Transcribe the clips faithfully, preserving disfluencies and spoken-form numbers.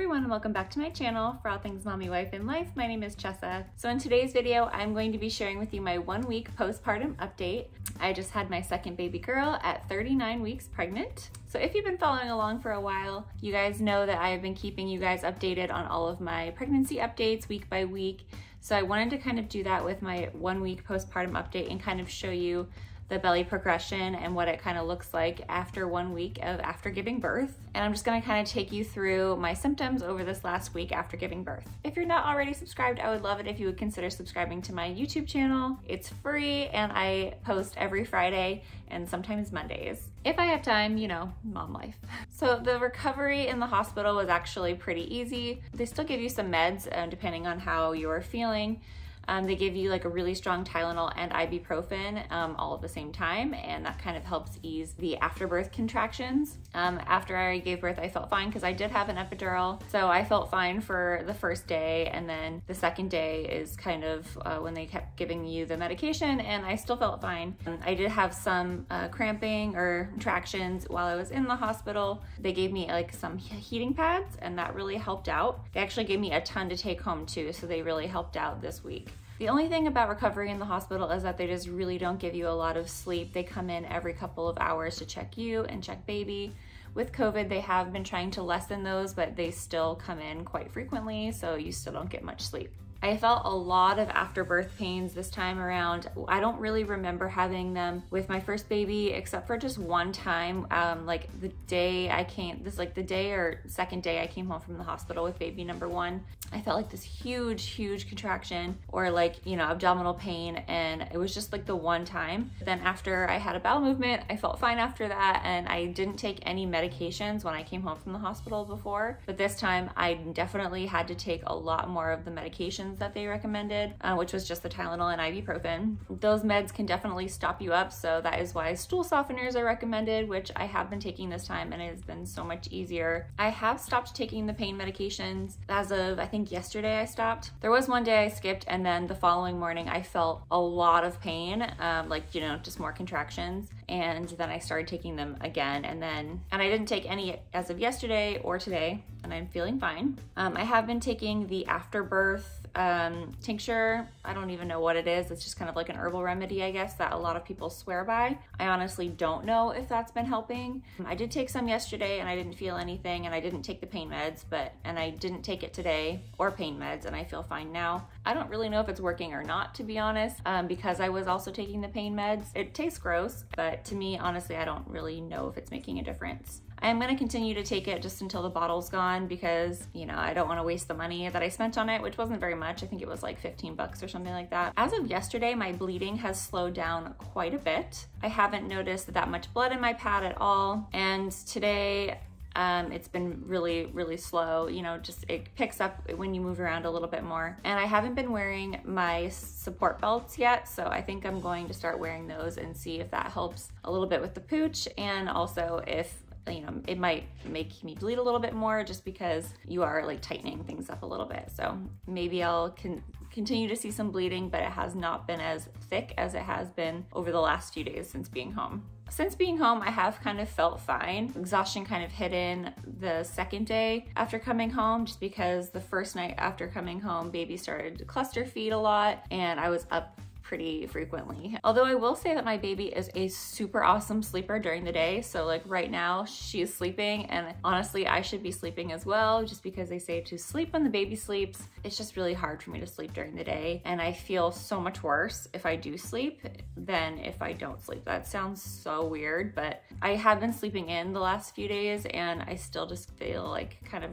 everyone and welcome back to my channel for all things mommy, wife, and life. My name is Chessa. So in today's video, I'm going to be sharing with you my one week postpartum update. I just had my second baby girl at thirty-nine weeks pregnant. So if you've been following along for a while, you guys know that I have been keeping you guys updated on all of my pregnancy updates week by week. So I wanted to kind of do that with my one week postpartum update and kind of show you the belly progression and what it kind of looks like after one week of after giving birth. And I'm just gonna kind of take you through my symptoms over this last week after giving birth. If you're not already subscribed, I would love it if you would consider subscribing to my YouTube channel. It's free and I post every Friday and sometimes Mondays. If I have time, you know, mom life. So the recovery in the hospital was actually pretty easy. They still give you some meds um, depending on how you're feeling. Um, they give you like a really strong Tylenol and ibuprofen um, all at the same time, and that kind of helps ease the afterbirth contractions. Um, after I gave birth, I felt fine because I did have an epidural. So I felt fine for the first day, and then the second day is kind of uh, when they kept giving you the medication, and I still felt fine. Um, I did have some uh, cramping or contractions while I was in the hospital. They gave me like some heating pads, and that really helped out. They actually gave me a ton to take home too, so they really helped out this week. The only thing about recovery in the hospital is that they just really don't give you a lot of sleep. They come in every couple of hours to check you and check baby. With COVID, they have been trying to lessen those, but they still come in quite frequently, so you still don't get much sleep. I felt a lot of afterbirth pains this time around. I don't really remember having them with my first baby, except for just one time, um, like the day I came, this like the day or second day I came home from the hospital with baby number one. I felt like this huge, huge contraction or like, you know, abdominal pain. And it was just like the one time. Then after I had a bowel movement, I felt fine after that. And I didn't take any medications when I came home from the hospital before, but this time I definitely had to take a lot more of the medications that they recommended, uh, which was just the Tylenol and ibuprofen. Those meds can definitely stop you up, so that is why stool softeners are recommended, which I have been taking this time, and it has been so much easier. I have stopped taking the pain medications as of, I think yesterday I stopped. There was one day I skipped, and then the following morning I felt a lot of pain, um, like, you know, just more contractions, and then I started taking them again, and then, and I didn't take any as of yesterday or today, and I'm feeling fine. Um, I have been taking the afterbirth um, tincture. I don't even know what it is. It's just kind of like an herbal remedy, I guess, that a lot of people swear by. I honestly don't know if that's been helping. I did take some yesterday and I didn't feel anything, and I didn't take the pain meds, but, and I didn't take it today or pain meds, and I feel fine now. I don't really know if it's working or not, to be honest, um, because I was also taking the pain meds. It tastes gross, but to me, honestly, I don't really know if it's making a difference. I'm gonna continue to take it just until the bottle's gone because, you know, I don't wanna waste the money that I spent on it, which wasn't very much. I think it was like fifteen bucks or something like that. As of yesterday, my bleeding has slowed down quite a bit. I haven't noticed that much blood in my pad at all. And today, Um, it's been really, really slow, you know, just it picks up when you move around a little bit more. And I haven't been wearing my support belts yet, so I think I'm going to start wearing those and see if that helps a little bit with the pooch, and also if, you know, it might make me bleed a little bit more just because you are like tightening things up a little bit. So maybe I'll con continue to see some bleeding, but it has not been as thick as it has been over the last few days since being home. Since being home, I have kind of felt fine. Exhaustion kind of hit in the second day after coming home, just because the first night after coming home, baby started to cluster feed a lot and I was up pretty frequently. Although I will say that my baby is a super awesome sleeper during the day. So like right now she's sleeping, and honestly I should be sleeping as well, just because they say to sleep when the baby sleeps. It's just really hard for me to sleep during the day, and I feel so much worse if I do sleep than if I don't sleep. That sounds so weird, but I have been sleeping in the last few days, and I still just feel like kind of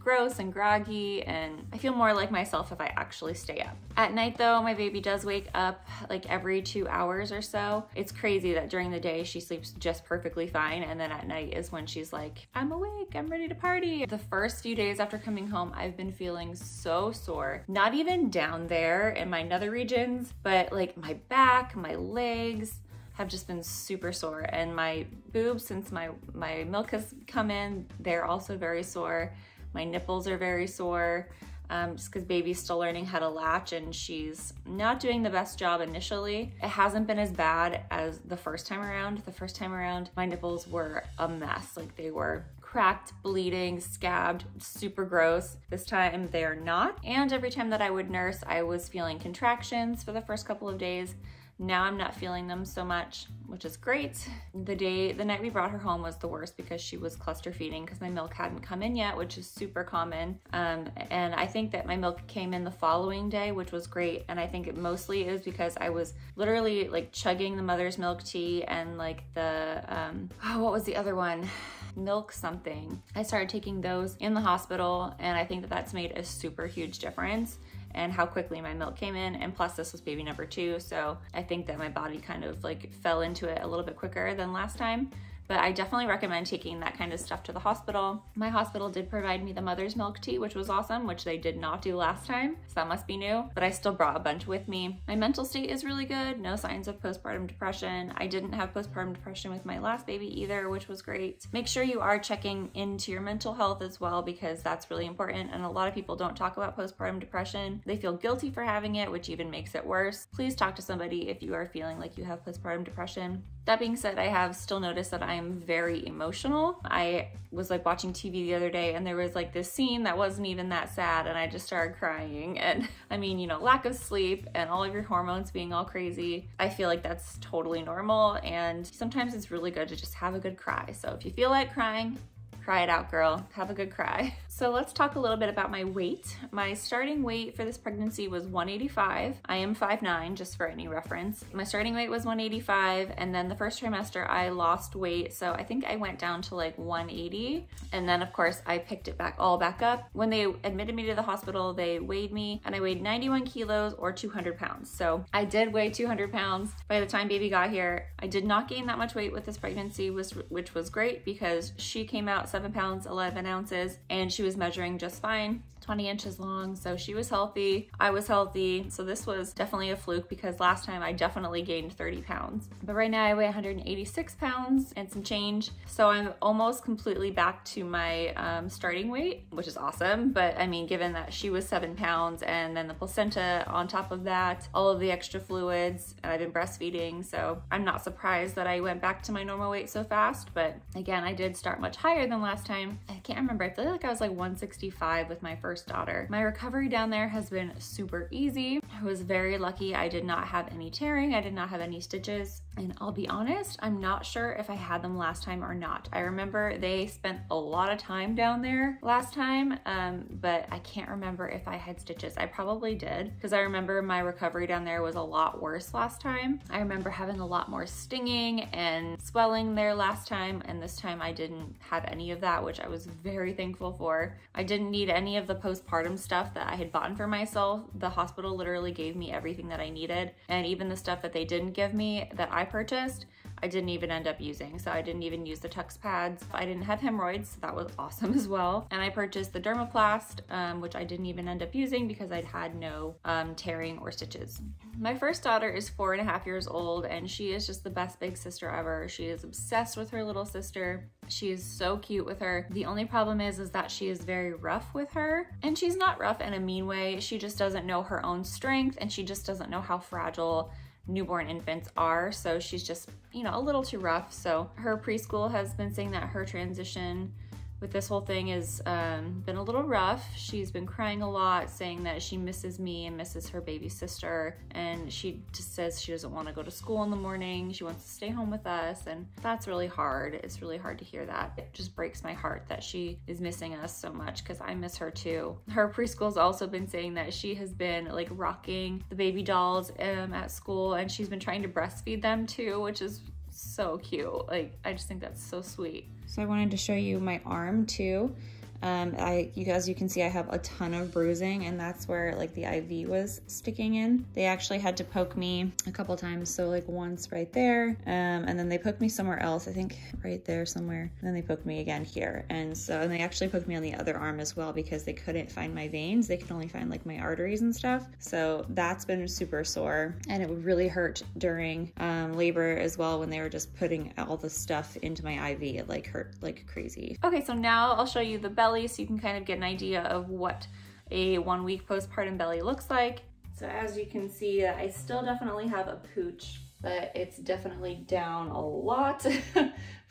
gross and groggy, and I feel more like myself if I actually stay up. At night though, my baby does wake up like every two hours or so. It's crazy that during the day she sleeps just perfectly fine, and then at night is when she's like, I'm awake, I'm ready to party. The first few days after coming home, I've been feeling so sore. Not even down there in my nether regions, but like my back, my legs, have just been super sore, and my boobs, since my, my milk has come in, they're also very sore. My nipples are very sore, um, just because baby's still learning how to latch and she's not doing the best job initially. It hasn't been as bad as the first time around. The first time around, my nipples were a mess. Like they were cracked, bleeding, scabbed, super gross. This time they're not. And every time that I would nurse, I was feeling contractions for the first couple of days. Now I'm not feeling them so much, which is great. The day, the night we brought her home was the worst because she was cluster feeding because my milk hadn't come in yet, which is super common. Um, and I think that my milk came in the following day, which was great. And I think it mostly is because I was literally like chugging the mother's milk tea and like the, um, oh, what was the other one? Milk something. I started taking those in the hospital and I think that that's made a super huge difference. And how quickly my milk came in, and plus this was baby number two, so I think that my body kind of like fell into it a little bit quicker than last time. But I definitely recommend taking that kind of stuff to the hospital. My hospital did provide me the mother's milk tea, which was awesome, which they did not do last time, so that must be new, but I still brought a bunch with me. My mental state is really good, no signs of postpartum depression. I didn't have postpartum depression with my last baby either, which was great. Make sure you are checking into your mental health as well, because that's really important, and a lot of people don't talk about postpartum depression. They feel guilty for having it, which even makes it worse. Please talk to somebody if you are feeling like you have postpartum depression. That being said, I have still noticed that I I'm very emotional. I was like watching T V the other day and there was like this scene that wasn't even that sad and I just started crying. And I mean, you know, lack of sleep and all of your hormones being all crazy. I feel like that's totally normal, and sometimes it's really good to just have a good cry. So if you feel like crying, cry it out, girl. Have a good cry. So let's talk a little bit about my weight. My starting weight for this pregnancy was one eighty-five. I am five nine, just for any reference. My starting weight was one eighty-five, and then the first trimester I lost weight, so I think I went down to like one eighty, and then of course I picked it back all back up. When they admitted me to the hospital, they weighed me, and I weighed ninety-one kilos or two hundred pounds. So I did weigh two hundred pounds. By the time baby got here, I did not gain that much weight with this pregnancy, which was great because she came out seven pounds eleven ounces and she was measuring just fine, twenty inches long, so she was healthy, I was healthy. So this was definitely a fluke because last time I definitely gained thirty pounds, but right now I weigh one hundred eighty-six pounds and some change, so I'm almost completely back to my um, starting weight, which is awesome. But I mean, given that she was seven pounds, and then the placenta on top of that, all of the extra fluids, and I've been breastfeeding, so I'm not surprised that I went back to my normal weight so fast. But again, I did start much higher than last time. I can't remember, I feel like I was like one sixty-five with my first daughter. My recovery down there has been super easy. I was very lucky. I did not have any tearing, I did not have any stitches, and I'll be honest, I'm not sure if I had them last time or not. I remember they spent a lot of time down there last time, um, but I can't remember if I had stitches. I probably did, because I remember my recovery down there was a lot worse last time. I remember having a lot more stinging and swelling there last time, and this time I didn't have any of that, which I was very thankful for. I didn't need any of the postpartum stuff that I had bought for myself. The hospital literally gave me everything that I needed, and even the stuff that they didn't give me that I purchased, I didn't even end up using. So I didn't even use the Tux pads. I didn't have hemorrhoids, so that was awesome as well. And I purchased the Dermoplast, um, which I didn't even end up using because I'd had no um, tearing or stitches. My first daughter is four and a half years old, and she is just the best big sister ever. She is obsessed with her little sister. She is so cute with her. The only problem is, is that she is very rough with her, and she's not rough in a mean way. She just doesn't know her own strength, and she just doesn't know how fragile newborn infants are. So she's just, you know, a little too rough. So her preschool has been saying that her transition with this whole thing has um, been a little rough. She's been crying a lot, saying that she misses me and misses her baby sister. And she just says she doesn't want to go to school in the morning. She wants to stay home with us. And that's really hard. It's really hard to hear that. It just breaks my heart that she is missing us so much, because I miss her too. Her preschool's also been saying that she has been like rocking the baby dolls um, at school, and she's been trying to breastfeed them too, which is so cute. Like, I just think that's so sweet. So I wanted to show you my arm too. Um, I, you guys, you can see I have a ton of bruising, and that's where like the I V was sticking in. They actually had to poke me a couple times. So like once right there, um, and then they poked me somewhere else. I think right there somewhere. And then they poked me again here. And so, and they actually poked me on the other arm as well, because they couldn't find my veins. They could only find like my arteries and stuff. So that's been super sore, and it would really hurt during um, labor as well, when they were just putting all the stuff into my I V. It like hurt like crazy. Okay, so now I'll show you the belly, so you can kind of get an idea of what a one week postpartum belly looks like. So as you can see, I still definitely have a pooch, but it's definitely down a lot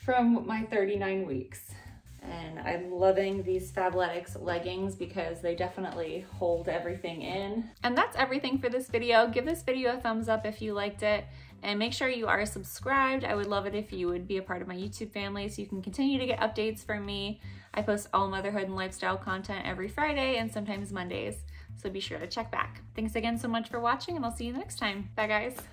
from my thirty-nine weeks. And I'm loving these Fabletics leggings because they definitely hold everything in. And that's everything for this video. Give this video a thumbs up if you liked it, and make sure you are subscribed. I would love it if you would be a part of my YouTube family so you can continue to get updates from me. I post all motherhood and lifestyle content every Friday and sometimes Mondays, so be sure to check back. Thanks again so much for watching, and I'll see you next time. Bye guys.